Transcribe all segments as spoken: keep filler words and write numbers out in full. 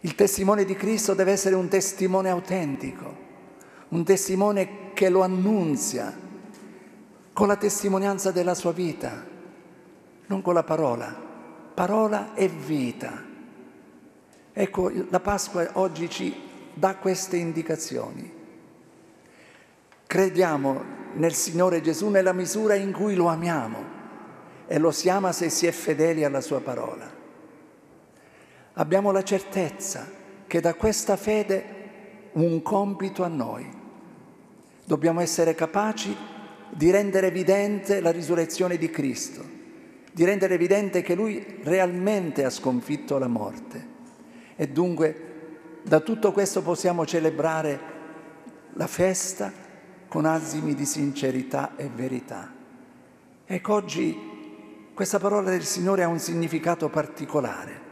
Il testimone di Cristo deve essere un testimone autentico, un testimone che lo annunzia con la testimonianza della sua vita, non con la parola. Parola e vita. Ecco, la Pasqua oggi ci dà queste indicazioni. Crediamo nel Signore Gesù nella misura in cui lo amiamo e lo si ama se si è fedeli alla sua parola. Abbiamo la certezza che da questa fede un compito a noi. Dobbiamo essere capaci di rendere evidente la risurrezione di Cristo, di rendere evidente che Lui realmente ha sconfitto la morte. E dunque da tutto questo possiamo celebrare la festa con azimi di sincerità e verità. Ecco, oggi questa parola del Signore ha un significato particolare.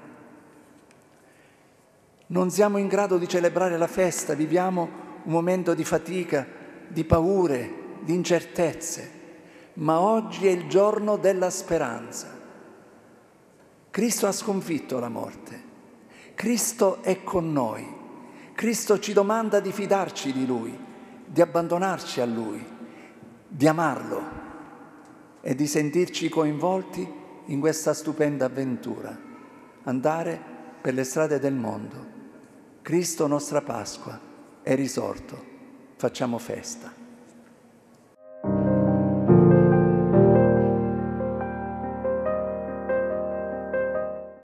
Non siamo in grado di celebrare la festa, viviamo un momento di fatica, di paure, di incertezze, ma oggi è il giorno della speranza. Cristo ha sconfitto la morte, Cristo è con noi, Cristo ci domanda di fidarci di Lui, di abbandonarci a Lui, di amarlo e di sentirci coinvolti in questa stupenda avventura, andare per le strade del mondo. Cristo, nostra Pasqua, è risorto. Facciamo festa.